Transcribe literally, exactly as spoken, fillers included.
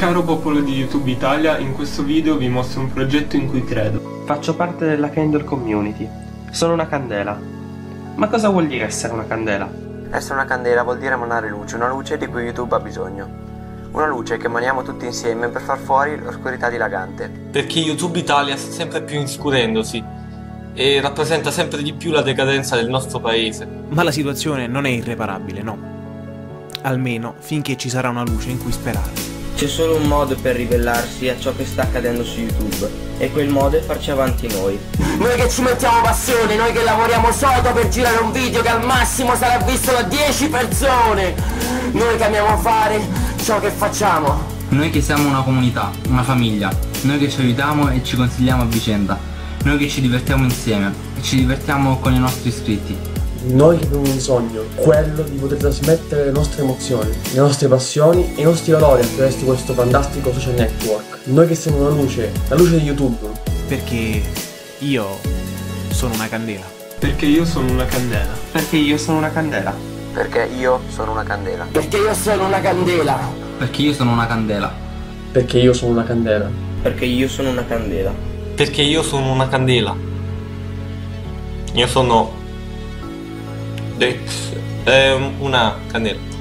Caro popolo di YouTube Italia, in questo video vi mostro un progetto in cui credo. Faccio parte della Candle Community. Sono una candela. Ma cosa vuol dire essere una candela? Essere una candela vuol dire emanare luce, una luce di cui YouTube ha bisogno. Una luce che emaniamo tutti insieme per far fuori l'oscurità dilagante. Perché YouTube Italia sta sempre più inscurendosi e rappresenta sempre di più la decadenza del nostro paese. Ma la situazione non è irreparabile, no. Almeno finché ci sarà una luce in cui sperare. C'è solo un modo per ribellarsi a ciò che sta accadendo su YouTube, e quel modo è farci avanti noi. Noi che ci mettiamo passione, noi che lavoriamo sodo per girare un video che al massimo sarà visto da dieci persone. Noi che amiamo fare ciò che facciamo. Noi che siamo una comunità, una famiglia. Noi che ci aiutiamo e ci consigliamo a vicenda. Noi che ci divertiamo insieme e ci divertiamo con i nostri iscritti. Noi che abbiamo un sogno, quello di poter trasmettere le nostre emozioni, le nostre passioni e i nostri valori attraverso questo fantastico social network. Noi che siamo una luce, la luce di YouTube. Perché io sono una candela. Perché io sono una candela. Perché io sono una candela. Perché io sono una candela. Perché io sono una candela. Perché io sono una candela. Perché io sono una candela. Perché io sono una candela. Perché io sono una candela. Io sono... è una candela.